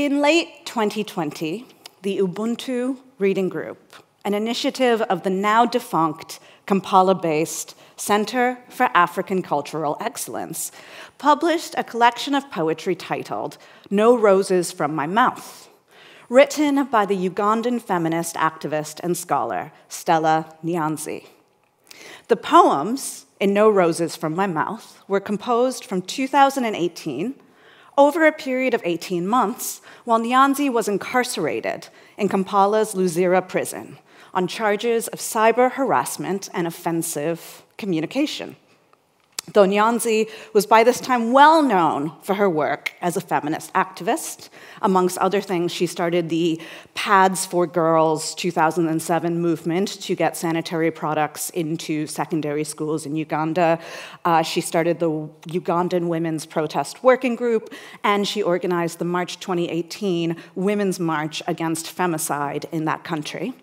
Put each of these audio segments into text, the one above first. In late 2020, the Ubuntu Reading Group, an initiative of the now-defunct Kampala-based Center for African Cultural Excellence, published a collection of poetry titled No Roses From My Mouth, written by the Ugandan feminist activist and scholar Stella Nyanzi. The poems in No Roses From My Mouth were composed from 2018 over a period of 18 months while Nyanzi was incarcerated in Kampala's Luzira prison on charges of cyber harassment and offensive communication. Though Nyanzi was by this time well known for her work as a feminist activist, amongst other things, she started the Pads for Girls 2007 movement to get sanitary products into secondary schools in Uganda. She started the Ugandan Women's Protest Working Group, and she organized the March 2018 Women's March Against Femicide in that country.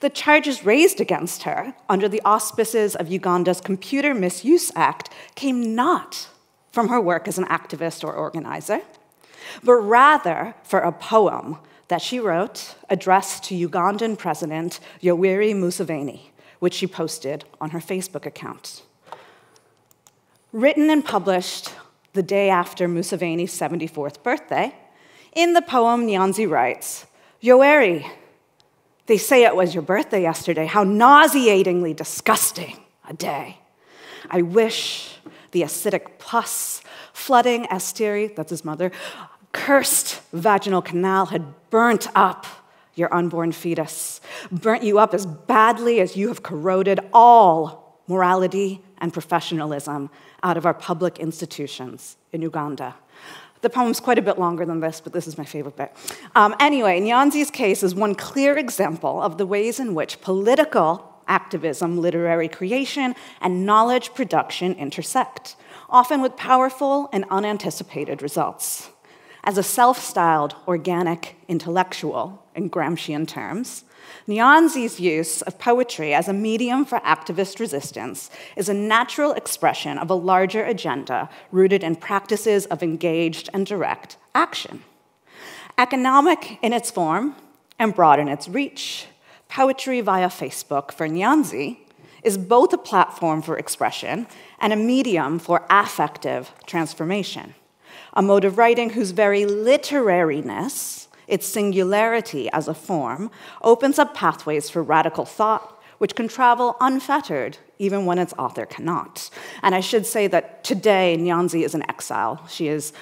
The charges raised against her under the auspices of Uganda's Computer Misuse Act came not from her work as an activist or organizer, but rather for a poem that she wrote addressed to Ugandan President Yoweri Museveni, which she posted on her Facebook account. Written and published the day after Museveni's 74th birthday, in the poem Nyanzi writes, "Yoweri, they say it was your birthday yesterday. How nauseatingly disgusting a day. I wish the acidic pus flooding Asteri," that's his mother, "cursed vaginal canal had burnt up your unborn fetus, burnt you up as badly as you have corroded all morality and professionalism out of our public institutions in Uganda." The poem's quite a bit longer than this, but this is my favorite bit. Anyway, Nyanzi's case is one clear example of the ways in which political activism, literary creation, and knowledge production intersect, often with powerful and unanticipated results. As a self-styled organic intellectual, in Gramscian terms, Nyanzi's use of poetry as a medium for activist resistance is a natural expression of a larger agenda rooted in practices of engaged and direct action. Economic in its form and broad in its reach, poetry via Facebook for Nyanzi is both a platform for expression and a medium for affective transformation, a mode of writing whose very literariness, its singularity as a form, opens up pathways for radical thought which can travel unfettered even when its author cannot. And I should say that today Nyanzi is in exile. She is,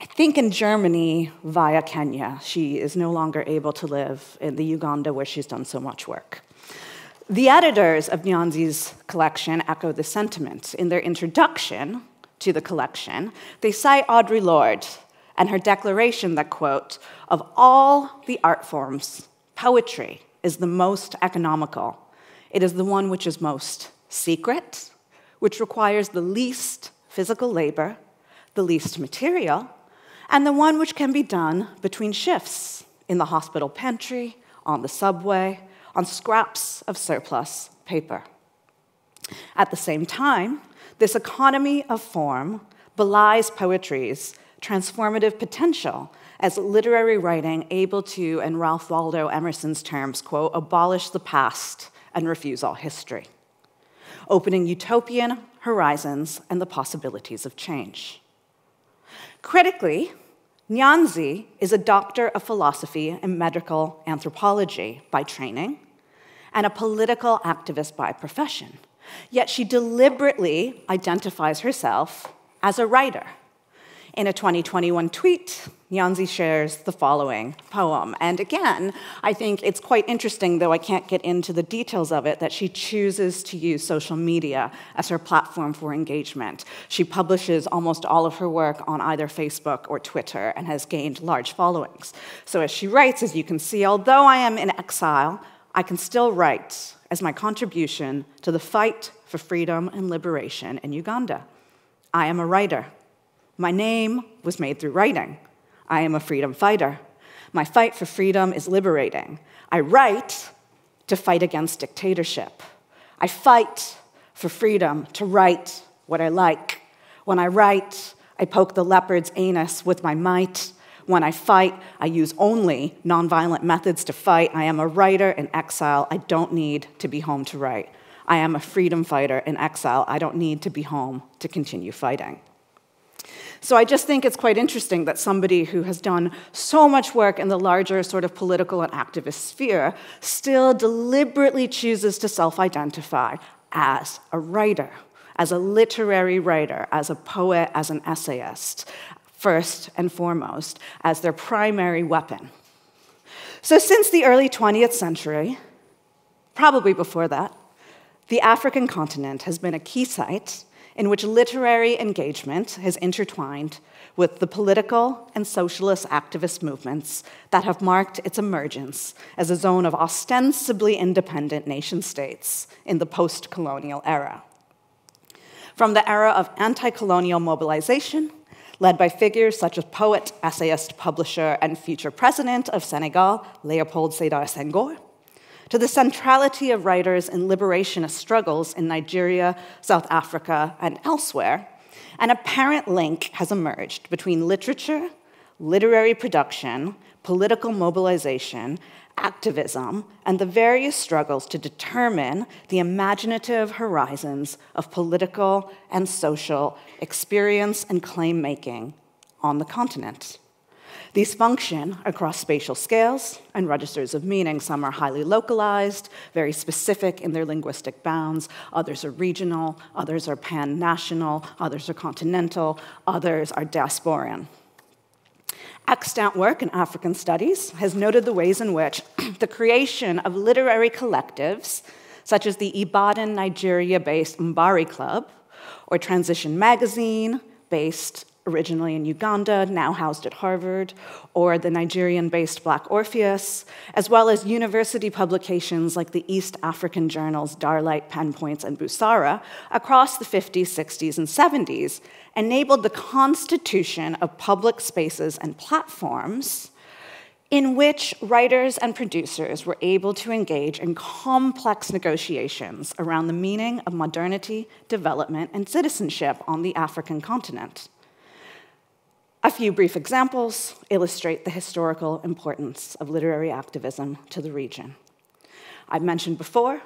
I think, in Germany via Kenya. She is no longer able to live in the Uganda where she's done so much work. The editors of Nyanzi's collection echo the sentiment. In their introduction to the collection, they cite Audre Lorde and her declaration that, quote, "of all the art forms, poetry is the most economical. It is the one which is most secret, which requires the least physical labor, the least material, and the one which can be done between shifts in the hospital pantry, on the subway, on scraps of surplus paper." At the same time, this economy of form belies poetry's transformative potential as literary writing able to, in Ralph Waldo Emerson's terms, quote, "abolish the past and refuse all history," opening utopian horizons and the possibilities of change. Critically, Nyanzi is a doctor of philosophy and medical anthropology by training and a political activist by profession, yet she deliberately identifies herself as a writer. In a 2021 tweet, Nyanzi shares the following poem. And again, I think it's quite interesting, though I can't get into the details of it, that she chooses to use social media as her platform for engagement. She publishes almost all of her work on either Facebook or Twitter and has gained large followings. So as she writes, as you can see, "although I am in exile, I can still write as my contribution to the fight for freedom and liberation in Uganda. I am a writer. My name was made through writing. I am a freedom fighter. My fight for freedom is liberating. I write to fight against dictatorship. I fight for freedom to write what I like. When I write, I poke the leopard's anus with my might. When I fight, I use only nonviolent methods to fight. I am a writer in exile. I don't need to be home to write. I am a freedom fighter in exile. I don't need to be home to continue fighting. So I just think it's quite interesting that somebody who has done so much work in the larger sort of political and activist sphere still deliberately chooses to self-identify as a writer, as a literary writer, as a poet, as an essayist, first and foremost, as their primary weapon. So since the early 20th century, probably before that, the African continent has been a key site in which literary engagement has intertwined with the political and socialist activist movements that have marked its emergence as a zone of ostensibly independent nation-states in the post-colonial era. From the era of anti-colonial mobilization, led by figures such as poet, essayist, publisher, and future president of Senegal, Léopold Sédar Senghor, to the centrality of writers in liberationist struggles in Nigeria, South Africa, and elsewhere, an apparent link has emerged between literature, literary production, political mobilization, activism, and the various struggles to determine the imaginative horizons of political and social experience and claim-making on the continent. These function across spatial scales and registers of meaning. Some are highly localized, very specific in their linguistic bounds. Others are regional, others are pan-national, others are continental, others are diasporan. Extant work in African studies has noted the ways in which the creation of literary collectives, such as the Ibadan, Nigeria-based Mbari Club, or Transition Magazine, based originally in Uganda, now housed at Harvard, or the Nigerian-based Black Orpheus, as well as university publications like the East African journals Darlight, Penpoints, and Busara, across the 50s, 60s, and 70s, enabled the constitution of public spaces and platforms in which writers and producers were able to engage in complex negotiations around the meaning of modernity, development, and citizenship on the African continent. A few brief examples illustrate the historical importance of literary activism to the region. I've mentioned before,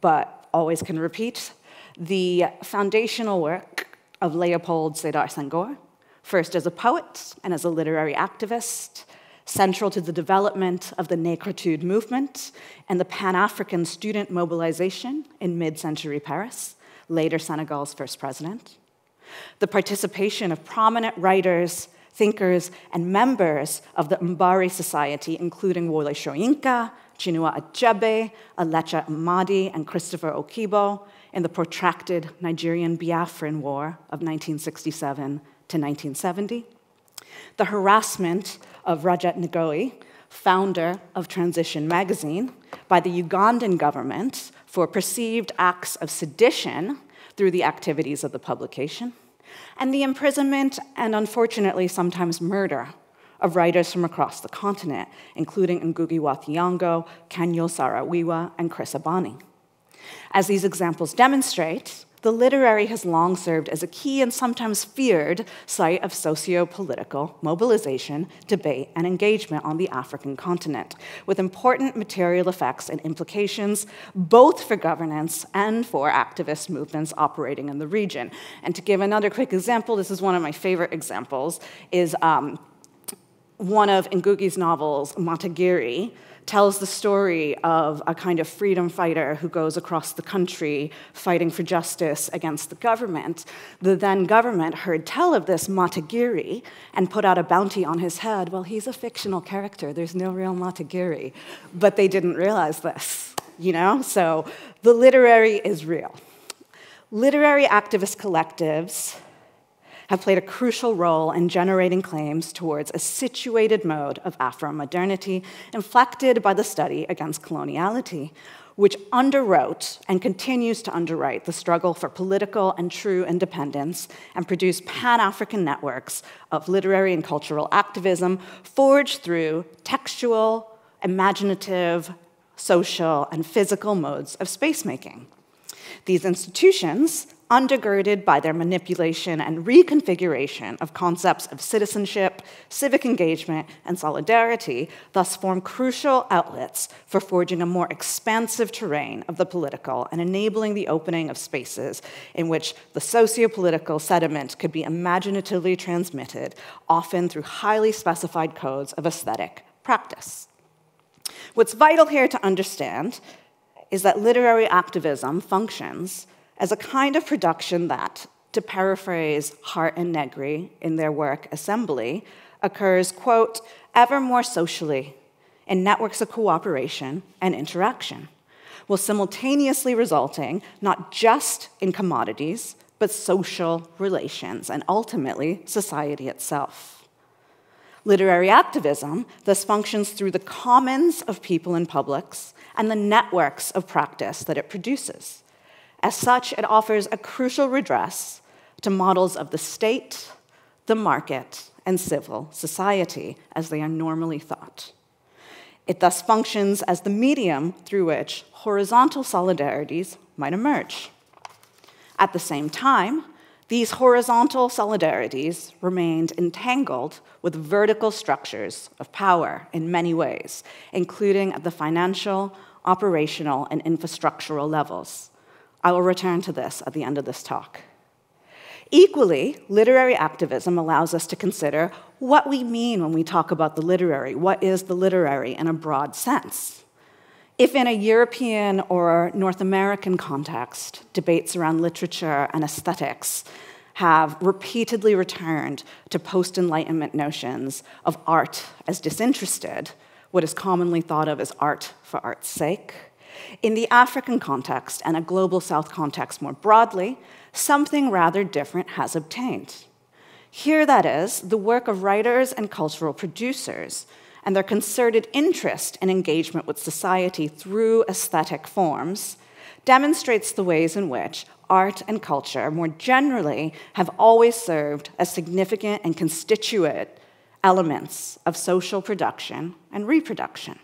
but always can repeat, the foundational work of Léopold Sédar Senghor, first as a poet and as a literary activist, central to the development of the Négritude movement and the Pan-African student mobilization in mid-century Paris, later Senegal's first president. The participation of prominent writers, thinkers, and members of the Mbari Society, including Wole Soyinka, Chinua Achebe, Elechi Amadi, and Christopher Okigbo, in the protracted Nigerian-Biafran War of 1967 to 1970. The harassment of Rajat Ngoyi, founder of Transition Magazine, by the Ugandan government for perceived acts of sedition through the activities of the publication, and the imprisonment and, unfortunately, sometimes murder of writers from across the continent, including Ngugi wa Thiong'o, Ken Saro-Wiwa, and Chris Abani. As these examples demonstrate, the literary has long served as a key and sometimes feared site of socio-political mobilization, debate, and engagement on the African continent, with important material effects and implications both for governance and for activist movements operating in the region. And to give another quick example, this is one of my favorite examples, is one of Ngugi's novels, Matigari, tells the story of a kind of freedom fighter who goes across the country fighting for justice against the government. The then government heard tell of this Matigari and put out a bounty on his head. Well, he's a fictional character. There's no real Matigari. But they didn't realize this, you know? So the literary is real. Literary activist collectives have played a crucial role in generating claims towards a situated mode of Afro-modernity inflected by the study against coloniality, which underwrote and continues to underwrite the struggle for political and true independence and produce pan-African networks of literary and cultural activism forged through textual, imaginative, social, and physical modes of space-making. These institutions undergirded by their manipulation and reconfiguration of concepts of citizenship, civic engagement, and solidarity, thus form crucial outlets for forging a more expansive terrain of the political and enabling the opening of spaces in which the socio-political sediment could be imaginatively transmitted, often through highly specified codes of aesthetic practice. What's vital here to understand is that literary activism functions as a kind of production that, to paraphrase Hart and Negri in their work Assembly, occurs, quote, ever more socially in networks of cooperation and interaction, while simultaneously resulting not just in commodities, but social relations and ultimately society itself. Literary activism thus functions through the commons of people and publics and the networks of practice that it produces. As such, it offers a crucial redress to models of the state, the market, and civil society as they are normally thought. It thus functions as the medium through which horizontal solidarities might emerge. At the same time, these horizontal solidarities remained entangled with vertical structures of power in many ways, including at the financial, operational, and infrastructural levels. I will return to this at the end of this talk. Equally, literary activism allows us to consider what we mean when we talk about the literary. What is the literary in a broad sense? If in a European or North American context, debates around literature and aesthetics have repeatedly returned to post-Enlightenment notions of art as disinterested, what is commonly thought of as art for art's sake, in the African context and a global South context more broadly, something rather different has obtained. Here, that is, the work of writers and cultural producers and their concerted interest and engagement with society through aesthetic forms demonstrates the ways in which art and culture more generally have always served as significant and constituent elements of social production and reproduction.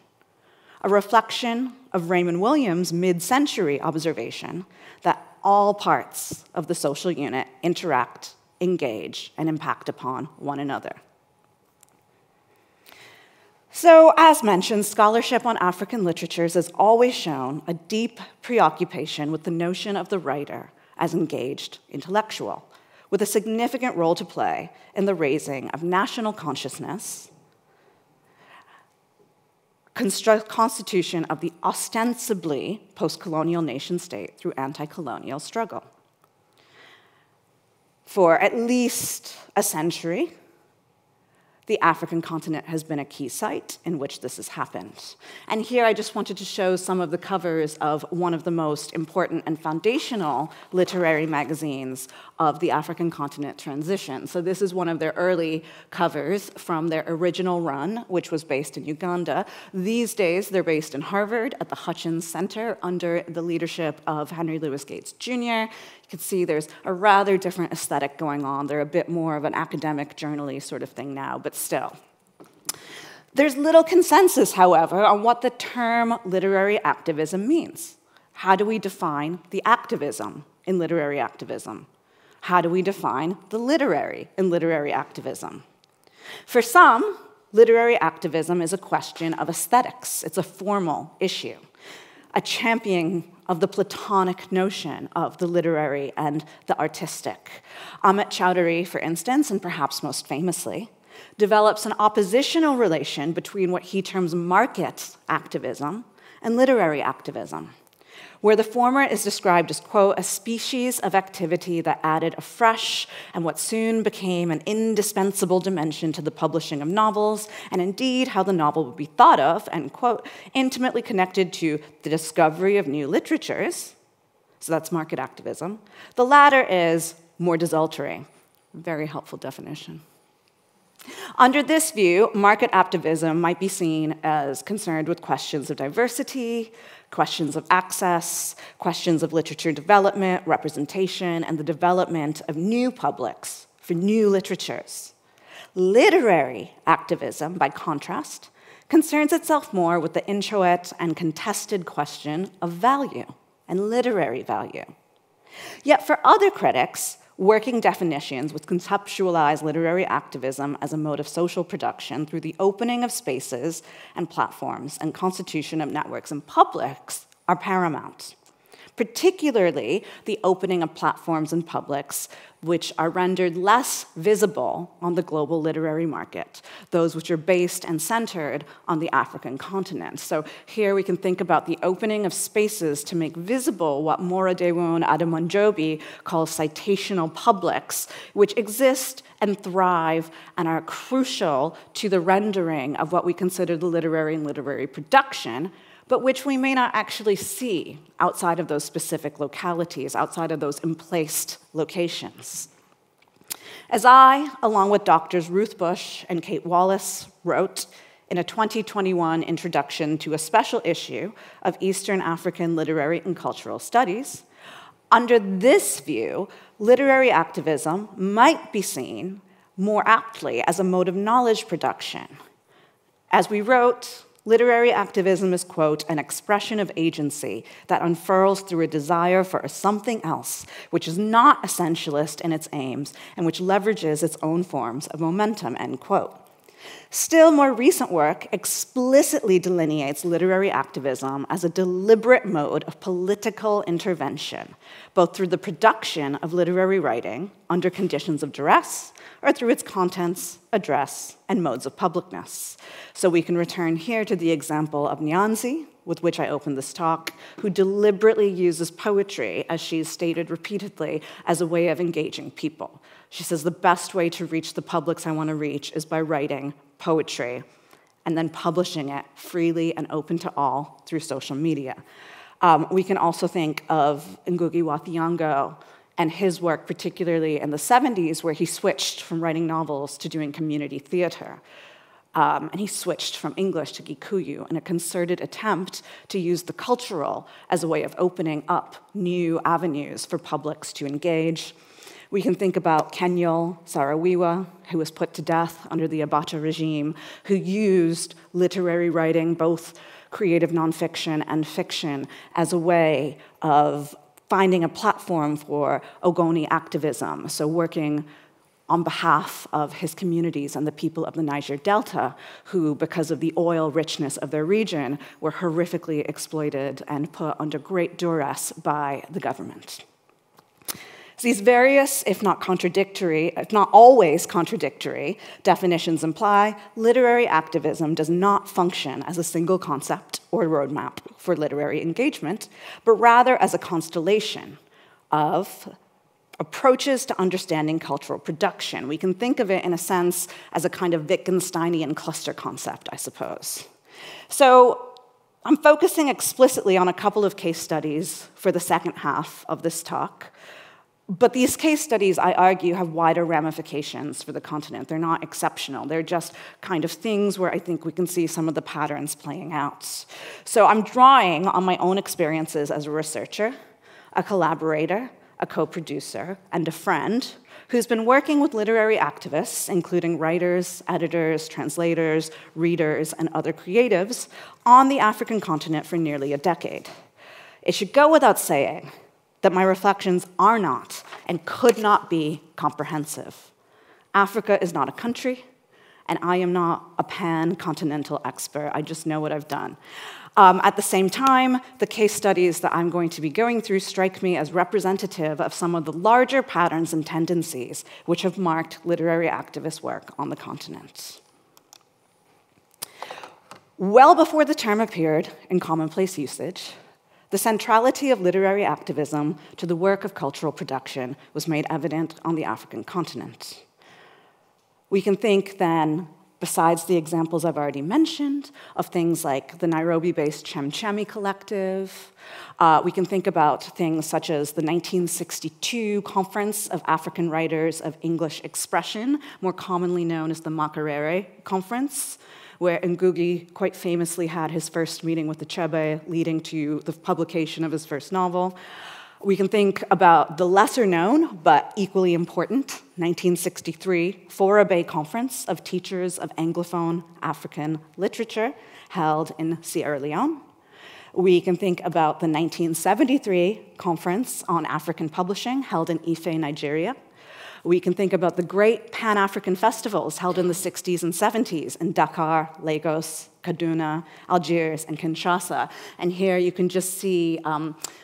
A reflection of Raymond Williams' mid-century observation that all parts of the social unit interact, engage, and impact upon one another. So, as mentioned, scholarship on African literatures has always shown a deep preoccupation with the notion of the writer as engaged intellectual, with a significant role to play in the raising of national consciousness, constitution of the ostensibly post-colonial nation-state through anti-colonial struggle. For at least a century, the African continent has been a key site in which this has happened. And here I just wanted to show some of the covers of one of the most important and foundational literary magazines of the African continent transition. So this is one of their early covers from their original run, which was based in Uganda. These days, they're based in Harvard at the Hutchins Center under the leadership of Henry Louis Gates, Jr. You can see there's a rather different aesthetic going on. They're a bit more of an academic journal-y sort of thing now, but still. There's little consensus, however, on what the term literary activism means. How do we define the activism in literary activism? How do we define the literary in literary activism? For some, literary activism is a question of aesthetics. It's a formal issue, a championing of the Platonic notion of the literary and the artistic. Amit Chowdhury, for instance, and perhaps most famously, develops an oppositional relation between what he terms market activism and literary activism, where the former is described as, quote, a species of activity that added a fresh and what soon became an indispensable dimension to the publishing of novels, and indeed how the novel would be thought of, and, quote, intimately connected to the discovery of new literatures. So that's market activism. The latter is more desultory. Very helpful definition. Under this view, market activism might be seen as concerned with questions of diversity, questions of access, questions of literature development, representation, and the development of new publics for new literatures. Literary activism, by contrast, concerns itself more with the inchoate and contested question of value and literary value. Yet for other critics, working definitions which conceptualize literary activism as a mode of social production through the opening of spaces and platforms and constitution of networks and publics are paramount, particularly the opening of platforms and publics which are rendered less visible on the global literary market, those which are based and centered on the African continent. So here we can think about the opening of spaces to make visible what Mora Dewun Adamanjobi calls citational publics, which exist and thrive and are crucial to the rendering of what we consider the literary and literary production, but which we may not actually see outside of those specific localities, outside of those emplaced locations. As I, along with Drs. Ruth Bush and Kate Wallace, wrote in a 2021 introduction to a special issue of Eastern African Literary and Cultural Studies, under this view, literary activism might be seen more aptly as a mode of knowledge production. As we wrote, literary activism is, quote, an expression of agency that unfurls through a desire for a something else, which is not essentialist in its aims and which leverages its own forms of momentum, end quote. Still more recent work explicitly delineates literary activism as a deliberate mode of political intervention, both through the production of literary writing under conditions of duress, or through its contents, address, and modes of publicness. So we can return here to the example of Nyanzi, with which I opened this talk, who deliberately uses poetry, as she's stated repeatedly, as a way of engaging people. She says, the best way to reach the publics I want to reach is by writing poetry, and then publishing it freely and open to all through social media. We can also think of Ngugi wa Thiong'o, and his work, particularly in the 70s, where he switched from writing novels to doing community theater. And he switched from English to Gikuyu in a concerted attempt to use the cultural as a way of opening up new avenues for publics to engage. We can think about Ken Saro-Wiwa, who was put to death under the Abacha regime, who used literary writing, both creative nonfiction and fiction, as a way of finding a platform for Ogoni activism, so working on behalf of his communities and the people of the Niger Delta, who, because of the oil richness of their region, were horrifically exploited and put under great duress by the government. So these various, if not contradictory, if not always contradictory, definitions imply literary activism does not function as a single concept or roadmap for literary engagement, but rather as a constellation of approaches to understanding cultural production. We can think of it, in a sense, as a kind of Wittgensteinian cluster concept, I suppose. So I'm focusing explicitly on a couple of case studies for the second half of this talk. But these case studies, I argue, have wider ramifications for the continent. They're not exceptional. They're just kind of things where I think we can see some of the patterns playing out. So I'm drawing on my own experiences as a researcher, a collaborator, a co-producer, and a friend who's been working with literary activists, including writers, editors, translators, readers, and other creatives, on the African continent for nearly a decade. It should go without saying that my reflections are not and could not be comprehensive. Africa is not a country, and I am not a pan-continental expert. I just know what I've done. At the same time, the case studies that I'm going to be going through strike me as representative of some of the larger patterns and tendencies which have marked literary activist work on the continent. Well before the term appeared in commonplace usage, the centrality of literary activism to the work of cultural production was made evident on the African continent. We can think then, besides the examples I've already mentioned, of things like the Nairobi-based Chemchemi Collective. We can think about things such as the 1962 Conference of African Writers of English Expression, more commonly known as the Makerere Conference, where Ngugi quite famously had his first meeting with Achebe, leading to the publication of his first novel. We can think about the lesser-known but equally important 1963 Forabay Conference of Teachers of Anglophone African Literature held in Sierra Leone. We can think about the 1973 Conference on African Publishing held in Ife, Nigeria. We can think about the great Pan-African festivals held in the 60s and 70s in Dakar, Lagos, Kaduna, Algiers, and Kinshasa. And here you can just see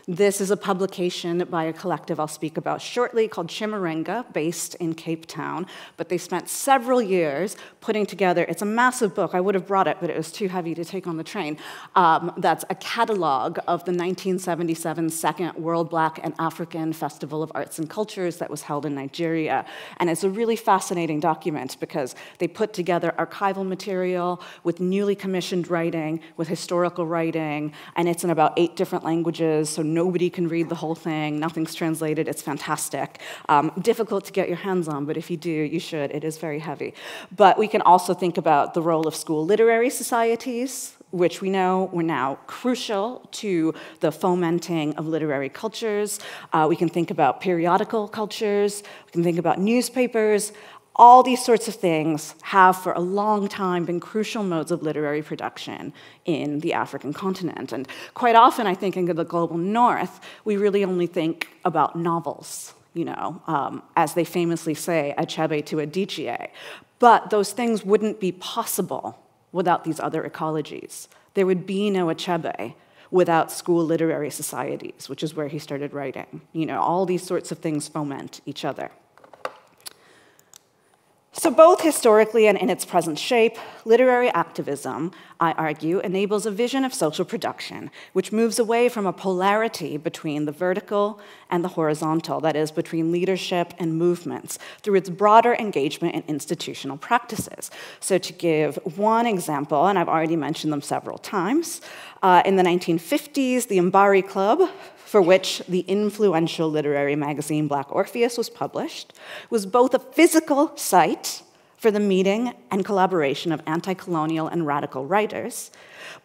this is a publication by a collective I'll speak about shortly called Chimurenga, based in Cape Town. But they spent several years putting together, it's a massive book, I would have brought it, but it was too heavy to take on the train. That's a catalog of the 1977 Second World Black and African Festival of Arts and Cultures that was held in Nigeria. And it's a really fascinating document because they put together archival material with newly commissioned writing, with historical writing, and it's in about 8 different languages, so nobody can read the whole thing, nothing's translated, it's fantastic. Difficult to get your hands on, but if you do, you should, it is very heavy. But we can also think about the role of school literary societies, which we know were now crucial to the fomenting of literary cultures. We can think about periodical cultures, we can think about newspapers. All these sorts of things have for a long time been crucial modes of literary production in the African continent. And quite often, I think, in the global north, we really only think about novels, you know, as they famously say, Achebe to Adichie. But those things wouldn't be possible without these other ecologies. There would be no Achebe without school literary societies, which is where he started writing. You know, all these sorts of things foment each other. So both historically and in its present shape, literary activism, I argue, enables a vision of social production, which moves away from a polarity between the vertical and the horizontal, that is, between leadership and movements, through its broader engagement in institutional practices. So to give one example, and I've already mentioned them several times, in the 1950s, the Mbari Club, for which the influential literary magazine Black Orpheus was published, was both a physical site for the meeting and collaboration of anti-colonial and radical writers,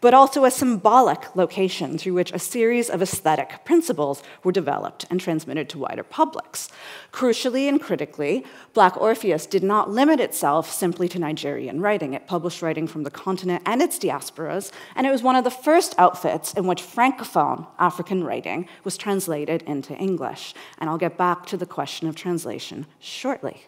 but also a symbolic location through which a series of aesthetic principles were developed and transmitted to wider publics. Crucially and critically, Black Orpheus did not limit itself simply to Nigerian writing. It published writing from the continent and its diasporas, and it was one of the first outfits in which Francophone African writing was translated into English. And I'll get back to the question of translation shortly.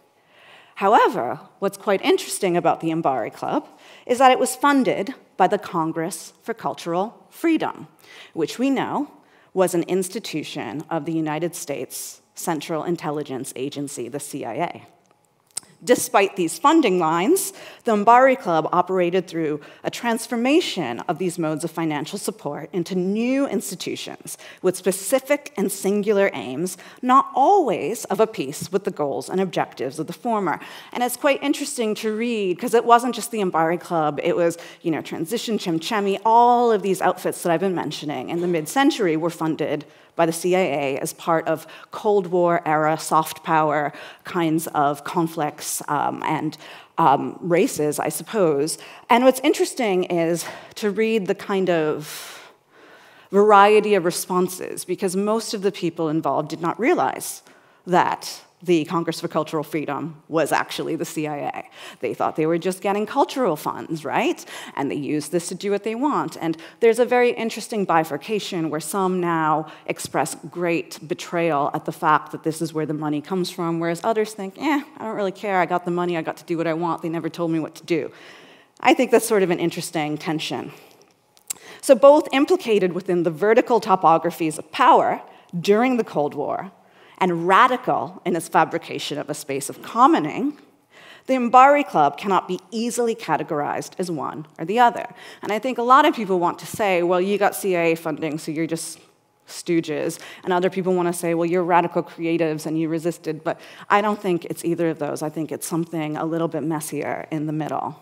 However, what's quite interesting about the Mbari Club is that it was funded by the Congress for Cultural Freedom, which we know was an institution of the United States Central Intelligence Agency, the CIA. Despite these funding lines, the Mbari Club operated through a transformation of these modes of financial support into new institutions with specific and singular aims, not always of a piece with the goals and objectives of the former. And it's quite interesting to read, because it wasn't just the Mbari Club, it was, you know, Transition, Chemchemi, all of these outfits that I've been mentioning in the mid-century were funded by the CIA as part of Cold War-era soft power kinds of conflicts and races, I suppose. And what's interesting is to read the kind of variety of responses, because most of the people involved did not realize that the Congress for Cultural Freedom was actually the CIA. They thought they were just getting cultural funds, right? And they use this to do what they want. And there's a very interesting bifurcation where some now express great betrayal at the fact that this is where the money comes from, whereas others think, I don't really care, I got the money, I got to do what I want, they never told me what to do. I think that's sort of an interesting tension. So both implicated within the vertical topographies of power during the Cold War, and radical in its fabrication of a space of commoning, the Mbari Club cannot be easily categorized as one or the other. And I think a lot of people want to say, well, you got CIA funding, so you're just stooges. And other people want to say, well, you're radical creatives and you resisted. But I don't think it's either of those. I think it's something a little bit messier in the middle.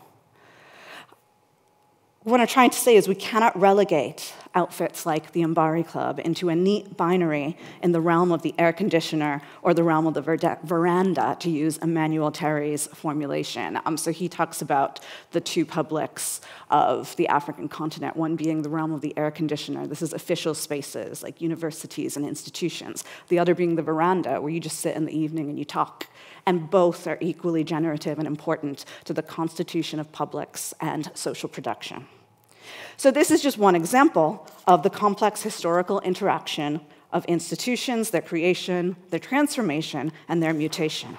What I'm trying to say is we cannot relegate outfits like the Mbari Club into a neat binary in the realm of the air conditioner or the realm of the veranda, to use Emmanuel Terry's formulation. So he talks about the two publics of the African continent, one being the realm of the air conditioner. This is official spaces like universities and institutions. The other being the veranda, where you just sit in the evening and you talk. And both are equally generative and important to the constitution of publics and social production. So this is just one example of the complex historical interaction of institutions, their creation, their transformation, and their mutation.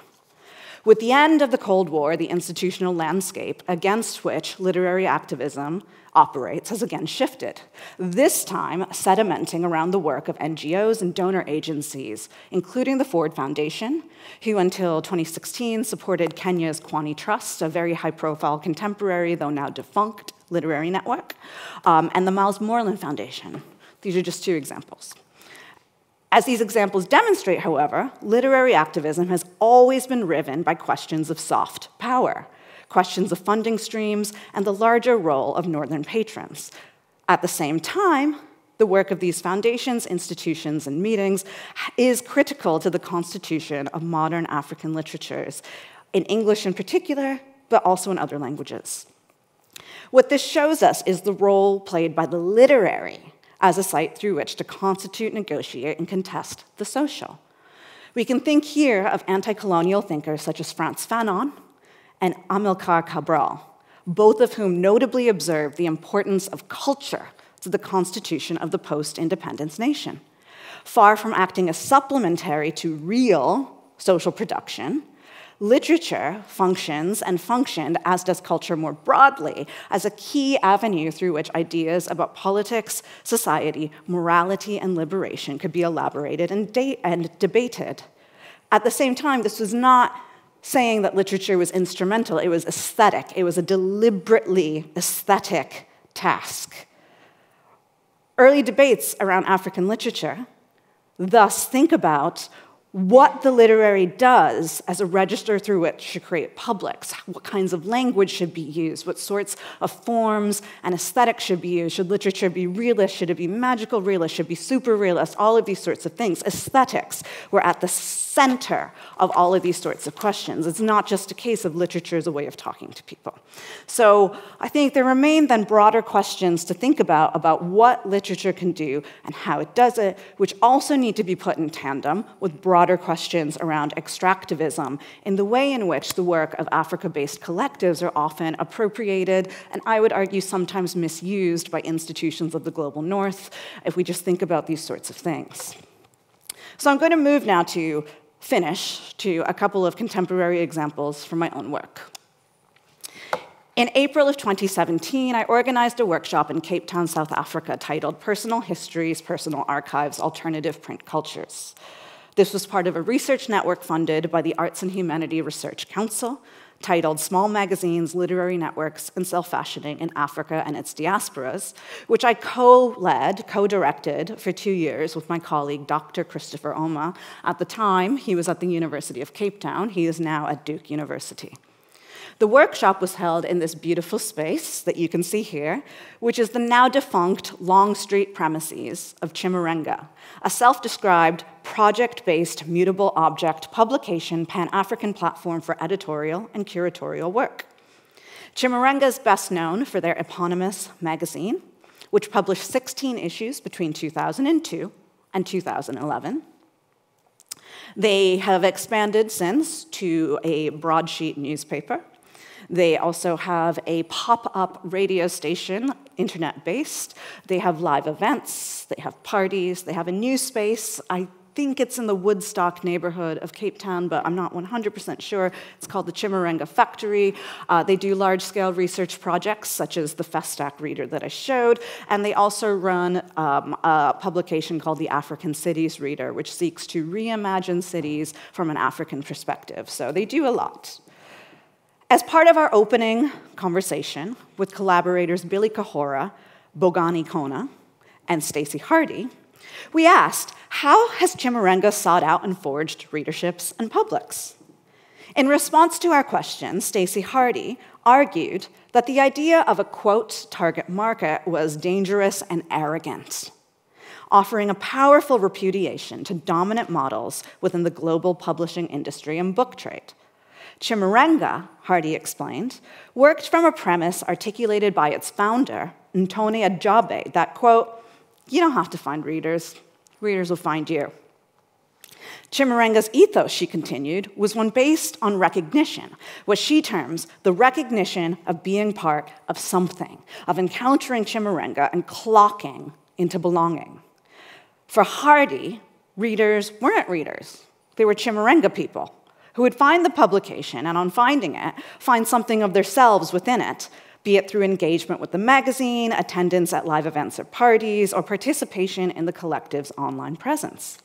With the end of the Cold War, the institutional landscape against which literary activism operates has again shifted, this time sedimenting around the work of NGOs and donor agencies, including the Ford Foundation, who until 2016 supported Kenya's Kwani Trust, a very high-profile contemporary, though now defunct, literary network, and the Miles Moreland Foundation. These are just two examples. As these examples demonstrate, however, literary activism has always been riven by questions of soft power, questions of funding streams, and the larger role of northern patrons. At the same time, the work of these foundations, institutions, and meetings is critical to the constitution of modern African literatures, in English in particular, but also in other languages. What this shows us is the role played by the literary as a site through which to constitute, negotiate, and contest the social. We can think here of anti-colonial thinkers such as Frantz Fanon and Amilcar Cabral, both of whom notably observed the importance of culture to the constitution of the post-independence nation. Far from acting as supplementary to real social production, literature functions and functioned, as does culture more broadly, as a key avenue through which ideas about politics, society, morality, and liberation could be elaborated and debated. At the same time, this was not saying that literature was instrumental. It was aesthetic. It was a deliberately aesthetic task. Early debates around African literature thus think about what the literary does as a register through which to create publics, what kinds of language should be used, what sorts of forms and aesthetics should be used, should literature be realist, should it be magical realist, should it be super realist, all of these sorts of things. Aesthetics were at the center of all of these sorts of questions. It's not just a case of literature as a way of talking to people. So I think there remain then broader questions to think about what literature can do and how it does it, which also need to be put in tandem with broader questions around extractivism in the way in which the work of Africa-based collectives are often appropriated and, I would argue, sometimes misused by institutions of the global north, if we just think about these sorts of things. So I'm going to move now to finish to a couple of contemporary examples from my own work. In April of 2017, I organized a workshop in Cape Town, South Africa, titled Personal Histories, Personal Archives, Alternative Print Cultures. This was part of a research network funded by the Arts and Humanity Research Council, titled Small Magazines, Literary Networks, and Self-Fashioning in Africa and Its Diasporas, which I co-led, co-directed for 2 years with my colleague, Dr. Christopher Okigbo. At the time, he was at the University of Cape Town. He is now at Duke University. The workshop was held in this beautiful space that you can see here, which is the now-defunct Long Street premises of Chimurenga, a self-described, project-based, mutable object publication Pan-African platform for editorial and curatorial work. Chimurenga is best known for their eponymous magazine, which published 16 issues between 2002 and 2011. They have expanded since to a broadsheet newspaper. They also have a pop-up radio station, internet-based. They have live events, they have parties, they have a new space. I think it's in the Woodstock neighborhood of Cape Town, but I'm not 100% sure. It's called the Chimurenga Factory. They do large-scale research projects, such as the Festac reader that I showed, and they also run a publication called the African Cities Reader, which seeks to reimagine cities from an African perspective. So they do a lot. As part of our opening conversation with collaborators Billy Kahora, Bogani Kona, and Stacey Hardy, we asked, how has Chimurenga sought out and forged readerships and publics? In response to our question, Stacey Hardy argued that the idea of a, quote, target market was dangerous and arrogant, offering a powerful repudiation to dominant models within the global publishing industry and book trade. Chimurenga, Hardy explained, worked from a premise articulated by its founder, Ntoni Ajabe, that, quote, you don't have to find readers. Readers will find you. Chimurenga's ethos, she continued, was one based on recognition, what she terms the recognition of being part of something, of encountering Chimurenga and clocking into belonging. For Hardy, readers weren't readers. They were Chimurenga people who would find the publication and, on finding it, find something of themselves within it, be it through engagement with the magazine, attendance at live events or parties, or participation in the collective's online presence.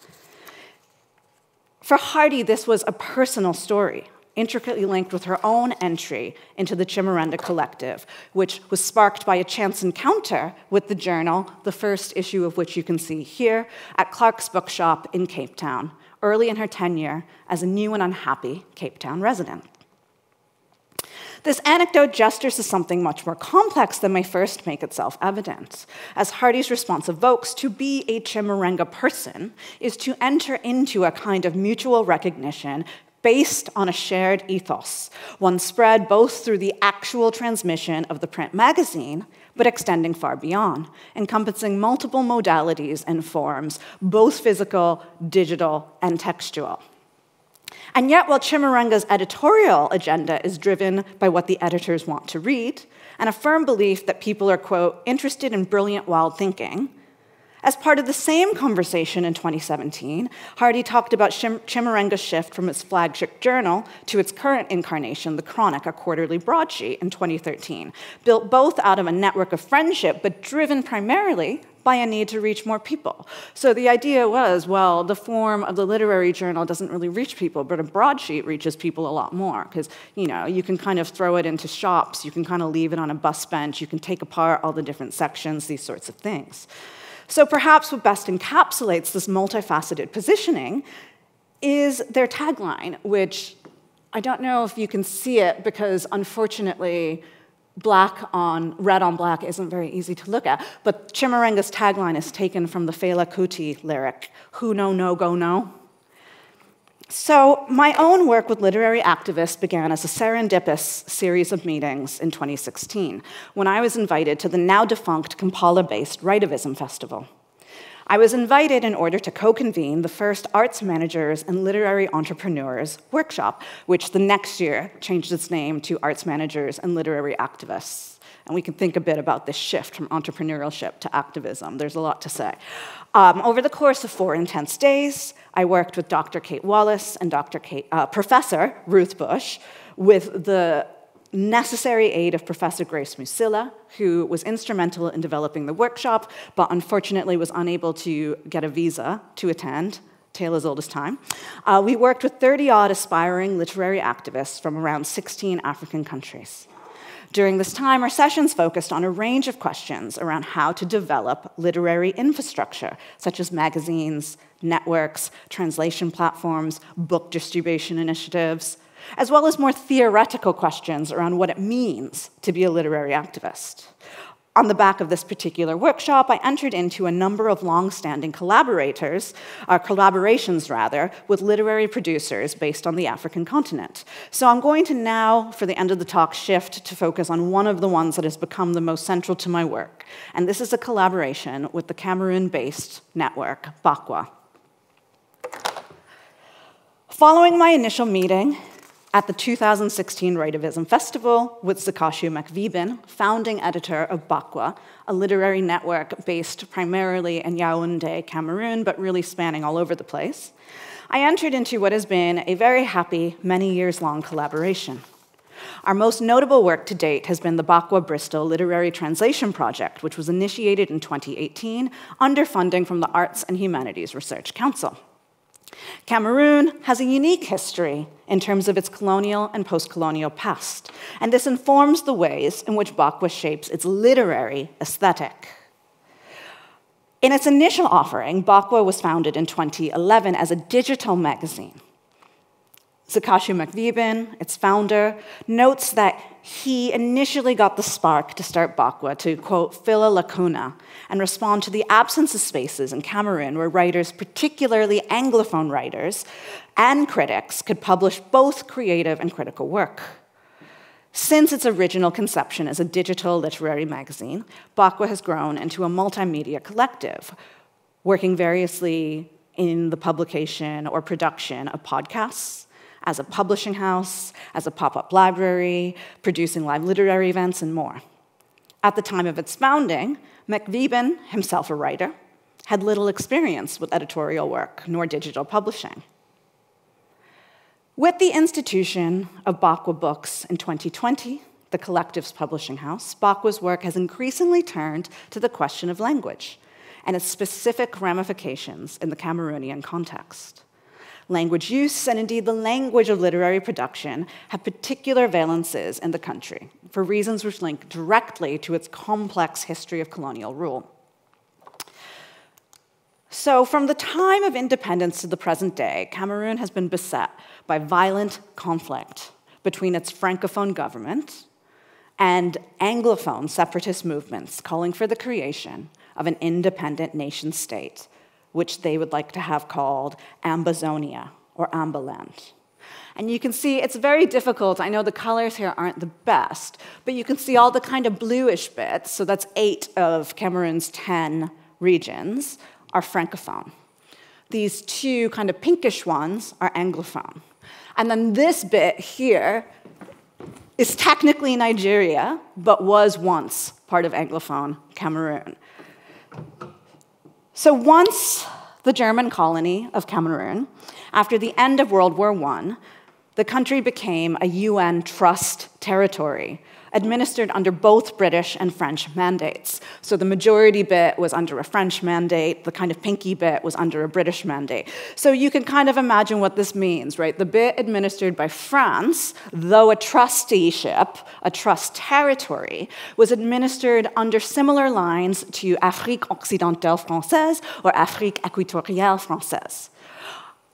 For Hardy, this was a personal story, intricately linked with her own entry into the Chimurenga Collective, which was sparked by a chance encounter with the journal, the first issue of which you can see here, at Clark's Bookshop in Cape Town, early in her tenure as a new and unhappy Cape Town resident. This anecdote gestures to something much more complex than may first make itself evident, as Hardy's response evokes, to be a Chimurenga person is to enter into a kind of mutual recognition based on a shared ethos, one spread both through the actual transmission of the print magazine, but extending far beyond, encompassing multiple modalities and forms, both physical, digital, and textual. And yet, while Chimurenga's editorial agenda is driven by what the editors want to read, and a firm belief that people are, quote, interested in brilliant wild thinking, as part of the same conversation in 2017, Hardy talked about Chimurenga's shift from its flagship journal to its current incarnation, The Chronic, a quarterly broadsheet in 2013, built both out of a network of friendship, but driven primarily by a need to reach more people. So the idea was, well, the form of the literary journal doesn't really reach people, but a broadsheet reaches people a lot more, because, you know, you can kind of throw it into shops, you can kind of leave it on a bus bench, you can take apart all the different sections, these sorts of things. So perhaps what best encapsulates this multifaceted positioning is their tagline, which I don't know if you can see it, because unfortunately, red on black isn't very easy to look at, but Chimurenga's tagline is taken from the Fela Kuti lyric, "Who no no go no." So my own work with literary activists began as a serendipitous series of meetings in 2016, when I was invited to the now-defunct Kampala-based Writivism Festival. I was invited in order to co-convene the first Arts Managers and Literary Entrepreneurs workshop, which the next year changed its name to Arts Managers and Literary Activists. And we can think a bit about this shift from entrepreneurship to activism. There's a lot to say. Over the course of 4 intense days, I worked with Dr. Kate Wallace and Professor Ruth Bush, with the necessary aid of Professor Grace Musilla, who was instrumental in developing the workshop, but unfortunately was unable to get a visa to attend. Tale as old as time. We worked with 30-odd aspiring literary activists from around 16 African countries. During this time, our sessions focused on a range of questions around how to develop literary infrastructure, such as magazines, networks, translation platforms, book distribution initiatives, as well as more theoretical questions around what it means to be a literary activist. On the back of this particular workshop, I entered into a number of long-standing collaborations with literary producers based on the African continent. So I'm going to now, for the end of the talk, shift to focus on one of the ones that has become the most central to my work. And this is a collaboration with the Cameroon-based network, Bakwa. Following my initial meeting at the 2016 Writivism Festival with Dzekashu MacVicar, founding editor of Bakwa, a literary network based primarily in Yaoundé, Cameroon, but really spanning all over the place, I entered into what has been a very happy, many years-long collaboration. Our most notable work to date has been the Bakwa Bristol Literary Translation Project, which was initiated in 2018 under funding from the Arts and Humanities Research Council. Cameroon has a unique history in terms of its colonial and post-colonial past, and this informs the ways in which Bakwa shapes its literary aesthetic. In its initial offering, Bakwa was founded in 2011 as a digital magazine. Dzekashu MacVicar, its founder, notes that he initially got the spark to start Bakwa to, quote, fill a lacuna and respond to the absence of spaces in Cameroon where writers, particularly Anglophone writers and critics, could publish both creative and critical work. Since its original conception as a digital literary magazine, Bakwa has grown into a multimedia collective, working variously in the publication or production of podcasts, as a publishing house, as a pop-up library, producing live literary events, and more. At the time of its founding, MacVicar, himself a writer, had little experience with editorial work nor digital publishing. With the institution of Bakwa Books in 2020, the collective's publishing house, Bakwa's work has increasingly turned to the question of language and its specific ramifications in the Cameroonian context. Language use, and indeed the language of literary production, have particular valences in the country for reasons which link directly to its complex history of colonial rule. So from the time of independence to the present day, Cameroon has been beset by violent conflict between its Francophone government and Anglophone separatist movements calling for the creation of an independent nation-state, which they would like to have called Ambazonia, or Ambaland. And you can see it's very difficult. I know the colors here aren't the best, but you can see all the kind of bluish bits, so that's 8 of Cameroon's 10 regions, are Francophone. These 2 kind of pinkish ones are Anglophone. And then this bit here is technically Nigeria, but was once part of Anglophone Cameroon. So once the German colony of Cameroon, after the end of World War I, the country became a UN trust territory, administered under both British and French mandates. So the majority bit was under a French mandate, the kind of pinky bit was under a British mandate. So you can kind of imagine what this means, right? The bit administered by France, though a trusteeship, a trust territory, was administered under similar lines to Afrique Occidentale Française or Afrique Equatoriale Française.